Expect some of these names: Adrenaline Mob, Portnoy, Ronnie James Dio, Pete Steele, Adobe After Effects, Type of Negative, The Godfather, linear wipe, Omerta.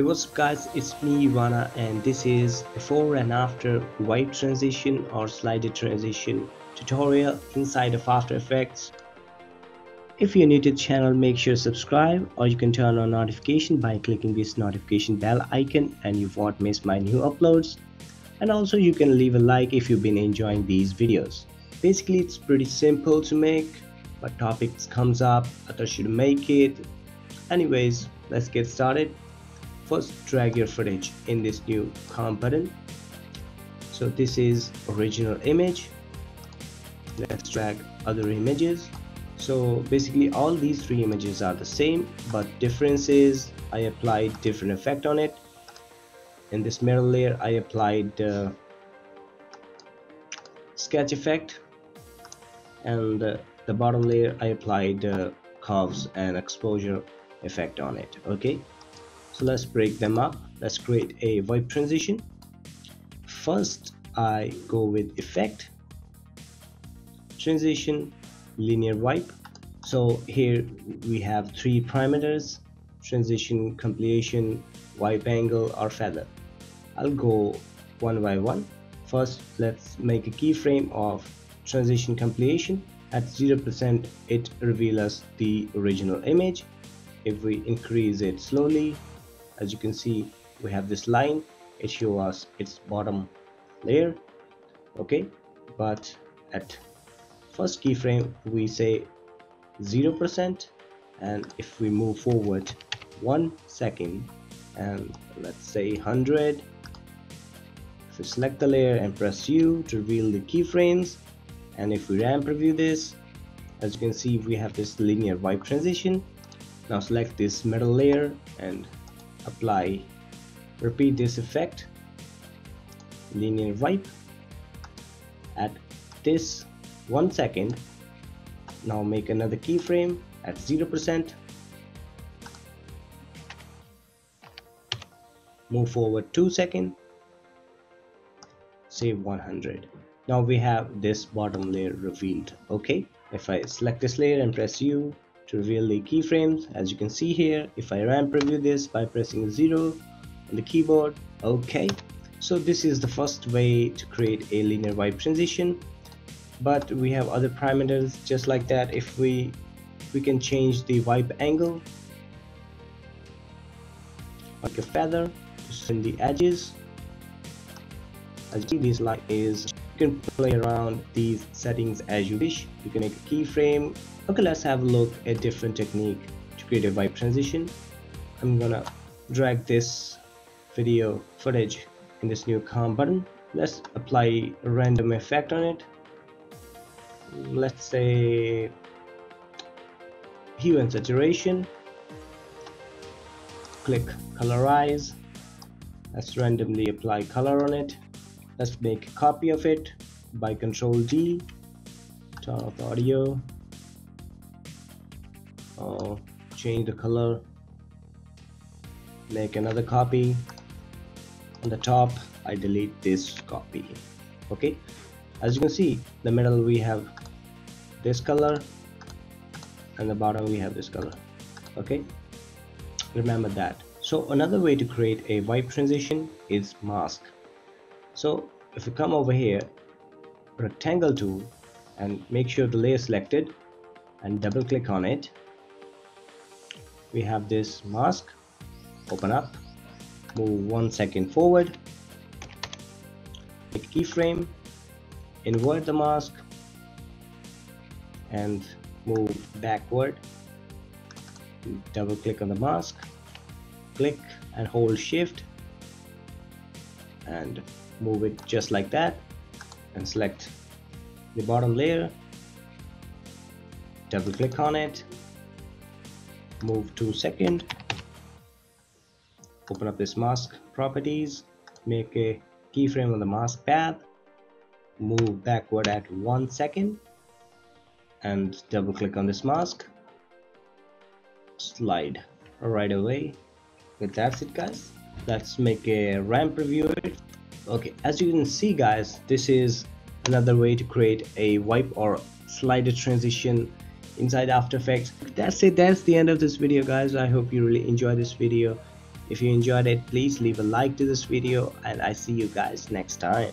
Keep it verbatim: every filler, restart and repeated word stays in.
Hey, what's up guys, it's me Ivana, and this is before and after wipe transition or slider transition tutorial inside of After Effects. If you're new to the channel, make sure to subscribe, or you can turn on notification by clicking this notification bell icon and you won't miss my new uploads. And also you can leave a like if you've been enjoying these videos. Basically it's pretty simple to make, but topics comes up, I thought I should make it. Anyways, let's get started. First, drag your footage in this new component. So this is original image. Let's drag other images. So basically all these three images are the same, but difference is I applied different effect on it. In this middle layer I applied uh, sketch effect, and uh, the bottom layer I applied uh, curves and exposure effect on it. Okay, so let's break them up. Let's create a wipe transition. First I go with effect, transition, linear wipe. So here we have three parameters: transition, completion, wipe angle or feather. I'll go one by one. First let's make a keyframe of transition completion. At zero percent it reveals us the original image. If we increase it slowly, as you can see, we have this line, it shows us its bottom layer. Okay, but at first keyframe we say zero percent, and if we move forward one second, and let's say one hundred, if we select the layer and press U to reveal the keyframes, and if we ramp preview this, as you can see we have this linear wipe transition. Now select this middle layer and apply, repeat this effect, linear wipe. At this one second, now make another keyframe at zero percent, move forward two seconds, say one hundred. Now we have this bottom layer revealed. Okay, if I select this layer and press U to reveal the keyframes, as you can see here, if I ramp preview this by pressing zero on the keyboard. Okay, so this is the first way to create a linear wipe transition, but we have other parameters just like that. If we we can change the wipe angle like a feather to send the edges. As you see, this line is, you can play around these settings as you wish. You can make a keyframe. Okay, let's have a look at different technique to create a wipe transition. I'm gonna drag this video footage in this new comp button. Let's apply a random effect on it. Let's say hue and saturation. Click colorize. Let's randomly apply color on it. Let's make a copy of it by control D, turn off the audio, oh, change the color, make another copy. On the top I delete this copy. Okay, as you can see, the middle we have this color and the bottom we have this color. Okay, remember that. So another way to create a wipe transition is mask. So if you come over here, rectangle tool, and make sure the layer selected and double click on it, we have this mask. Open up, move one second forward, make keyframe, invert the mask and move backward, double click on the mask, click and hold shift and move it just like that, and select the bottom layer, double click on it, move two seconds, open up this mask properties, make a keyframe on the mask path, move backward at one second and double click on this mask, slide right away. But that's it guys, let's make a ramp preview it. Okay, as you can see guys, this is another way to create a wipe or slider transition inside After Effects. That's it, that's the end of this video guys. I hope you really enjoy this video. If you enjoyed it, please leave a like to this video, and I see you guys next time.